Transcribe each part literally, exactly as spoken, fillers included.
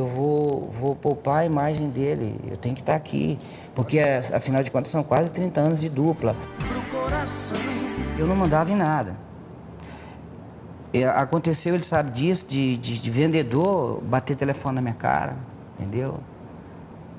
Eu vou, vou poupar a imagem dele, eu tenho que estar aqui, porque afinal de contas são quase trinta anos de dupla. Eu não mandava em nada. Aconteceu, ele sabe disso, de, de, de vendedor bater telefone na minha cara, entendeu?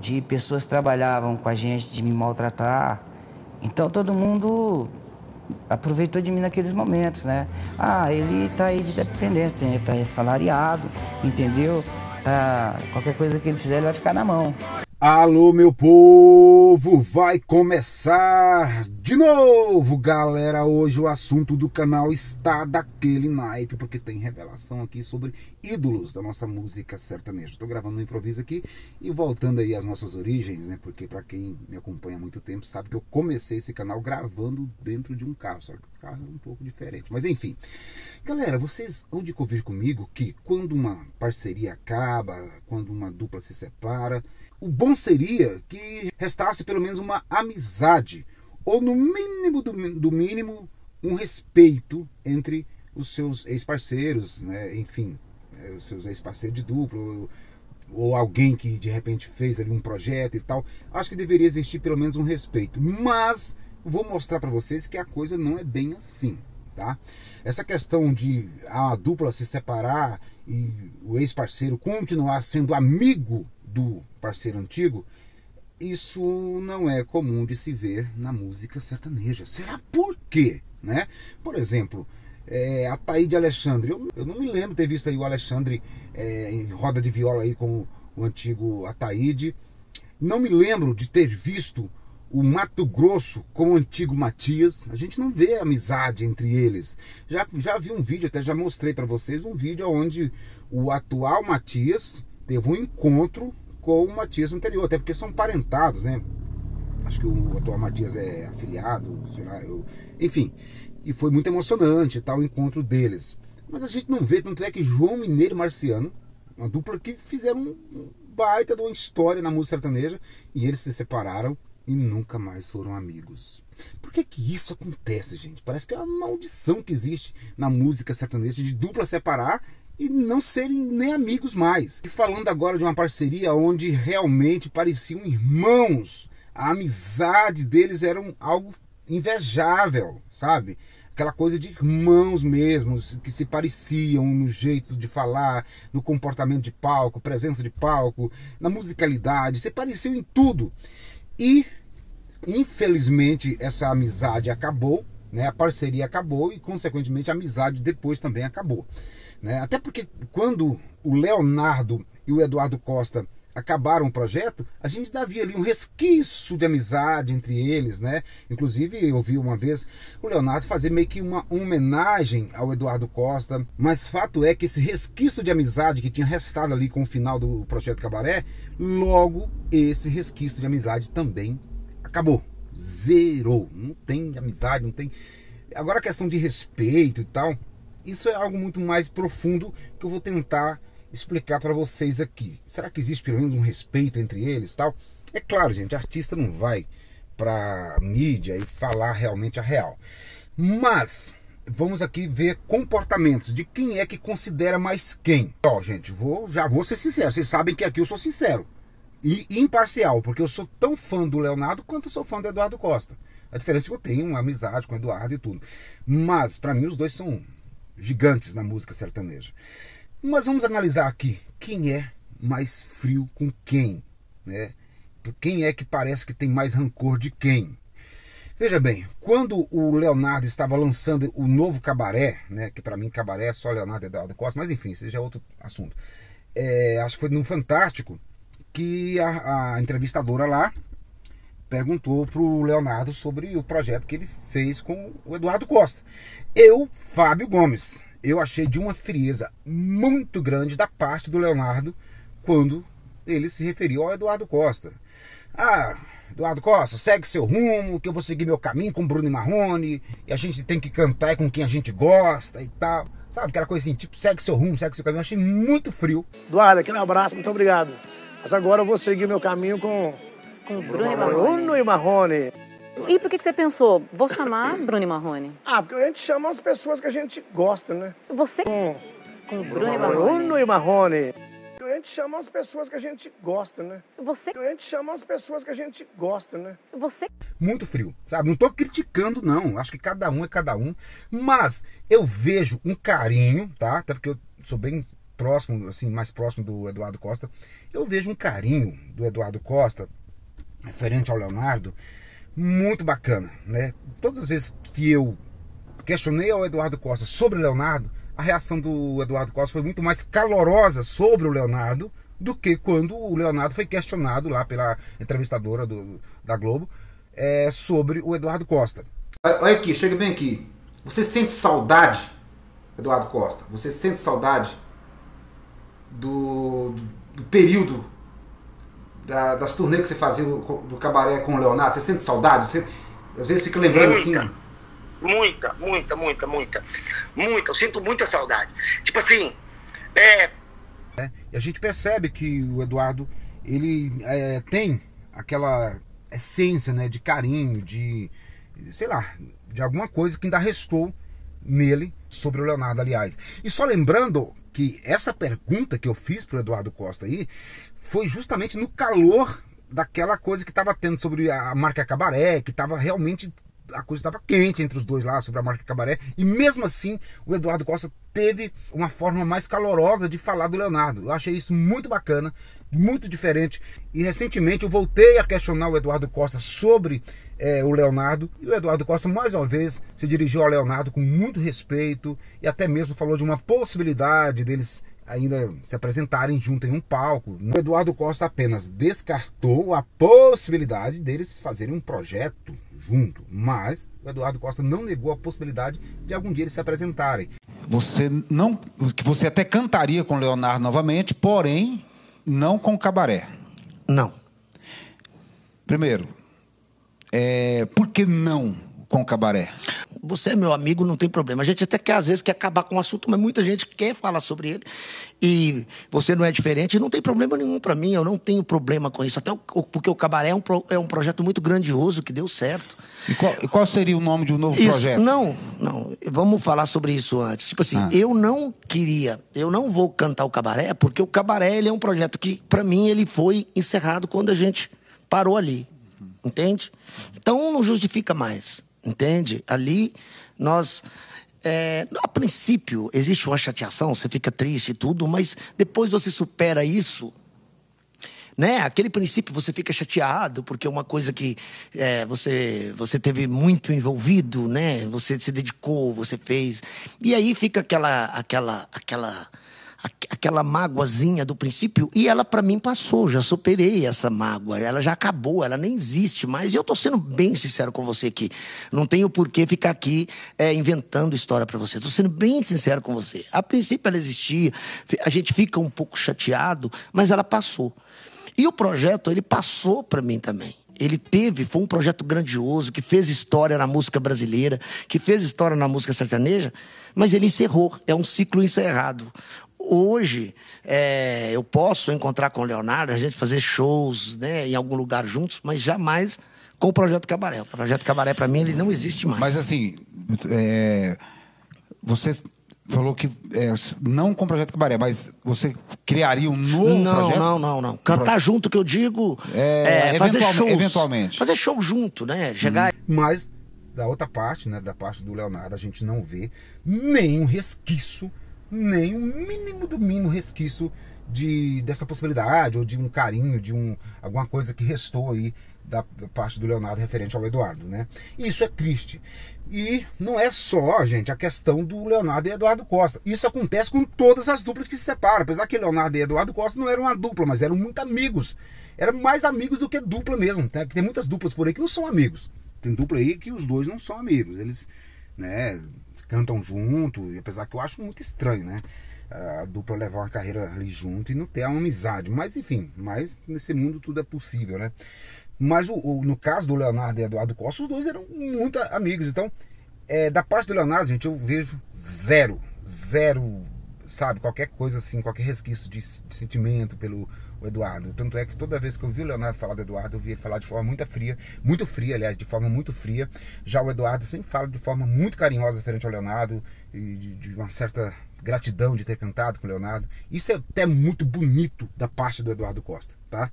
De pessoas que trabalhavam com a gente, de me maltratar. Então todo mundo aproveitou de mim naqueles momentos, né? Ah, ele tá aí de dependência, ele tá assalariado, entendeu? Ah, qualquer coisa que ele fizer, ele vai ficar na mão. Alô, meu povo, vai começar de novo, galera. Hoje o assunto do canal está daquele naipe, porque tem revelação aqui sobre ídolos da nossa música sertaneja. Estou gravando um improviso aqui e voltando aí às nossas origens, né? Porque para quem me acompanha há muito tempo sabe que eu comecei esse canal gravando dentro de um carro, só que o carro era um pouco diferente. Mas enfim, galera, vocês hão de convir comigo que quando uma parceria acaba, quando uma dupla se separa, o bom seria que restasse pelo menos uma amizade, ou no mínimo do, do mínimo, um respeito entre os seus ex-parceiros, né? Enfim, né? Os seus ex-parceiros de dupla, ou, ou alguém que de repente fez ali um projeto e tal. Acho que deveria existir pelo menos um respeito, mas vou mostrar para vocês que a coisa não é bem assim, tá? Essa questão de a dupla se separar e o ex-parceiro continuar sendo amigo do parceiro antigo, isso não é comum de se ver na música sertaneja. Será por quê, né? Por exemplo, é, Ataíde Alexandre. Eu, eu não me lembro ter visto aí o Alexandre é, em roda de viola aí com o, o antigo Ataíde. Não me lembro de ter visto o Mato Grosso com o antigo Matias. A gente não vê amizade entre eles. Já, já vi um vídeo, até já mostrei para vocês, um vídeo onde o atual Matias teve um encontro com o Matias anterior, até porque são parentados, né? Acho que o atual Matias é afiliado, sei lá, eu... enfim. E foi muito emocionante, tal, o encontro deles. Mas a gente não vê, tanto é que João Mineiro e Marciano, uma dupla que fizeram um baita de uma história na música sertaneja, e eles se separaram e nunca mais foram amigos. Por que que isso acontece, gente? Parece que é uma maldição que existe na música sertaneja, de dupla separar e não serem nem amigos mais. E falando agora de uma parceria onde realmente pareciam irmãos, a amizade deles era um, algo invejável, sabe? Aquela coisa de irmãos mesmo, que se pareciam no jeito de falar, no comportamento de palco, presença de palco, na musicalidade, se pareciam em tudo. E, infelizmente, essa amizade acabou, né? A parceria acabou e, consequentemente, a amizade depois também acabou. Até porque quando o Leonardo e o Eduardo Costa acabaram o projeto, a gente ainda havia ali um resquício de amizade entre eles, né? Inclusive eu vi uma vez o Leonardo fazer meio que uma homenagem ao Eduardo Costa, mas fato é que esse resquício de amizade que tinha restado ali com o final do projeto Cabaré, logo esse resquício de amizade também acabou, zerou, não tem amizade, não tem... Agora a questão de respeito e tal... Isso é algo muito mais profundo que eu vou tentar explicar para vocês aqui. Será que existe pelo menos um respeito entre eles e tal? É claro, gente, artista não vai para mídia e falar realmente a real. Mas vamos aqui ver comportamentos de quem é que considera mais quem. Ó, gente, vou, já vou ser sincero. Vocês sabem que aqui eu sou sincero e imparcial, porque eu sou tão fã do Leonardo quanto eu sou fã do Eduardo Costa. A diferença é que eu tenho uma amizade com o Eduardo e tudo. Mas para mim os dois são gigantes na música sertaneja. Mas vamos analisar aqui quem é mais frio com quem, né? Quem é que parece que tem mais rancor de quem? Veja bem, quando o Leonardo estava lançando o novo Cabaré, né? Que para mim Cabaré é só Leonardo e Eduardo Costa, mas enfim, isso já é outro assunto. É, acho que foi no Fantástico que a, a entrevistadora lá perguntou para o Leonardo sobre o projeto que ele fez com o Eduardo Costa. Eu, Fábio Gomes, eu achei de uma frieza muito grande da parte do Leonardo quando ele se referiu ao Eduardo Costa. Ah, Eduardo Costa, segue seu rumo, que eu vou seguir meu caminho com Bruno e Marrone, e a gente tem que cantar com quem a gente gosta e tal. Sabe, aquela coisa assim, tipo, segue seu rumo, segue seu caminho. Eu achei muito frio. Eduardo, aquele abraço, muito obrigado. Mas agora eu vou seguir meu caminho com... Com Bruno, Bruno e Marrone. E por que você pensou? Vou chamar Bruno e Marrone. Ah, porque a gente chama as pessoas que a gente gosta, né? Você? Com, com Bruno, Bruno e Marrone. Então a gente chama as pessoas que a gente gosta, né? Você... Então a gente chama as pessoas que a gente gosta, né? Você... Muito frio, sabe? Não tô criticando, não. Acho que cada um é cada um. Mas eu vejo um carinho, tá? Até porque eu sou bem próximo, assim, mais próximo do Eduardo Costa. Eu vejo um carinho do Eduardo Costa, referente ao Leonardo, muito bacana, né? Todas as vezes que eu questionei ao Eduardo Costa sobre o Leonardo, a reação do Eduardo Costa foi muito mais calorosa sobre o Leonardo do que quando o Leonardo foi questionado lá pela entrevistadora do, da Globo é, sobre o Eduardo Costa. Olha aqui, chega bem aqui. Você sente saudade, Eduardo Costa? Você sente saudade do, do, do período da, das turnês que você fazia do, do Cabaré com o Leonardo? Você sente saudade? Você, às vezes fica lembrando assim... Muita, muita, muita, muita. Muita, eu sinto muita saudade. Tipo assim, é... é e a gente percebe que o Eduardo, ele é, tem aquela essência, né, de carinho, de, sei lá, de alguma coisa que ainda restou nele sobre o Leonardo, aliás. E só lembrando que essa pergunta que eu fiz pro Eduardo Costa aí, foi justamente no calor daquela coisa que tava tendo sobre a marca Cabaré, que tava realmente... A coisa estava quente entre os dois lá sobre a marca Cabaré. E mesmo assim, o Eduardo Costa teve uma forma mais calorosa de falar do Leonardo. Eu achei isso muito bacana, muito diferente. E recentemente eu voltei a questionar o Eduardo Costa sobre é, o Leonardo. E o Eduardo Costa mais uma vez se dirigiu ao Leonardo com muito respeito. E até mesmo falou de uma possibilidade deles ainda se apresentarem junto em um palco. O Eduardo Costa apenas descartou a possibilidade deles fazerem um projeto junto, mas o Eduardo Costa não negou a possibilidade de algum dia eles se apresentarem. Você não, que você até cantaria com o Leonardo novamente, porém não com o Cabaré. Não. Primeiro, é, por que não com o Cabaré? Você é meu amigo, não tem problema. A gente até quer, às vezes, quer acabar com o assunto, mas muita gente quer falar sobre ele. E você não é diferente, não tem problema nenhum para mim, eu não tenho problema com isso. Até o, porque o Cabaré é um, pro, é um projeto muito grandioso, que deu certo. E qual, e qual seria o nome de um novo isso, projeto? Não, não. Vamos falar sobre isso antes. Tipo assim, ah. eu não queria, eu não vou cantar o Cabaré, porque o Cabaré ele é um projeto que, para mim, ele foi encerrado quando a gente parou ali. Uhum. Entende? Então, não justifica mais. Entende? Ali, nós... É, a princípio, existe uma chateação, você fica triste e tudo, mas depois você supera isso, né? Aquele princípio, você fica chateado, porque é uma coisa que é, você, você teve muito envolvido, né? Você se dedicou, você fez... E aí fica aquela... aquela, aquela aquela mágoazinha do princípio, e ela pra mim passou, já superei essa mágoa, ela já acabou, ela nem existe mais, e eu tô sendo bem sincero com você aqui, não tenho por que ficar aqui é, inventando história pra você, tô sendo bem sincero com você, a princípio ela existia, a gente fica um pouco chateado, mas ela passou, e o projeto ele passou pra mim também. Ele teve, foi um projeto grandioso, que fez história na música brasileira, que fez história na música sertaneja, mas ele encerrou, é um ciclo encerrado. Hoje, é, eu posso encontrar com o Leonardo, a gente fazer shows, né, em algum lugar juntos, mas jamais com o Projeto Cabaré. O Projeto Cabaré, para mim, ele não existe mais. Mas assim, é, você... Falou que é, não com o Projeto Cabaré, mas você criaria um novo não, projeto? Não, não, não. Cantar junto, que eu digo, é, é, fazer shows. Eventualmente. Fazer show junto, né? Chegar... Mas, da outra parte, né, da parte do Leonardo, a gente não vê nenhum resquício, nem o mínimo do mínimo resquício de, dessa possibilidade, ou de um carinho, de um, alguma coisa que restou aí da parte do Leonardo referente ao Eduardo, né? Isso é triste. E não é só, gente, a questão do Leonardo e Eduardo Costa. Isso acontece com todas as duplas que se separam. Apesar que Leonardo e Eduardo Costa não eram uma dupla, mas eram muito amigos. Eram mais amigos do que dupla mesmo. Tem muitas duplas por aí que não são amigos. Tem dupla aí que os dois não são amigos. Eles, né, cantam junto, e apesar que eu acho muito estranho, né? A dupla levar uma carreira ali junto e não ter uma amizade. Mas enfim, mas nesse mundo tudo é possível, né? Mas o, o, no caso do Leonardo e Eduardo Costa, os dois eram muito amigos. Então, é, da parte do Leonardo, gente, eu vejo zero, zero, sabe? Qualquer coisa assim, qualquer resquício de, de sentimento pelo o Eduardo. Tanto é que toda vez que eu vi o Leonardo falar do Eduardo, eu vi ele falar de forma muito fria, muito fria, aliás, de forma muito fria. Já o Eduardo sempre fala de forma muito carinhosa referente ao Leonardo, e de, de uma certa gratidão de ter cantado com o Leonardo. Isso é até muito bonito da parte do Eduardo Costa, tá?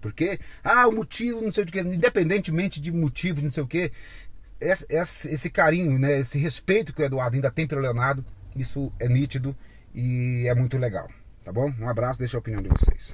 Porque, ah, o motivo, não sei o que, independentemente de motivo, não sei o que, esse, esse carinho, né, esse respeito que o Eduardo ainda tem pelo Leonardo, isso é nítido e é muito legal, tá bom? Um abraço, deixa a opinião de vocês.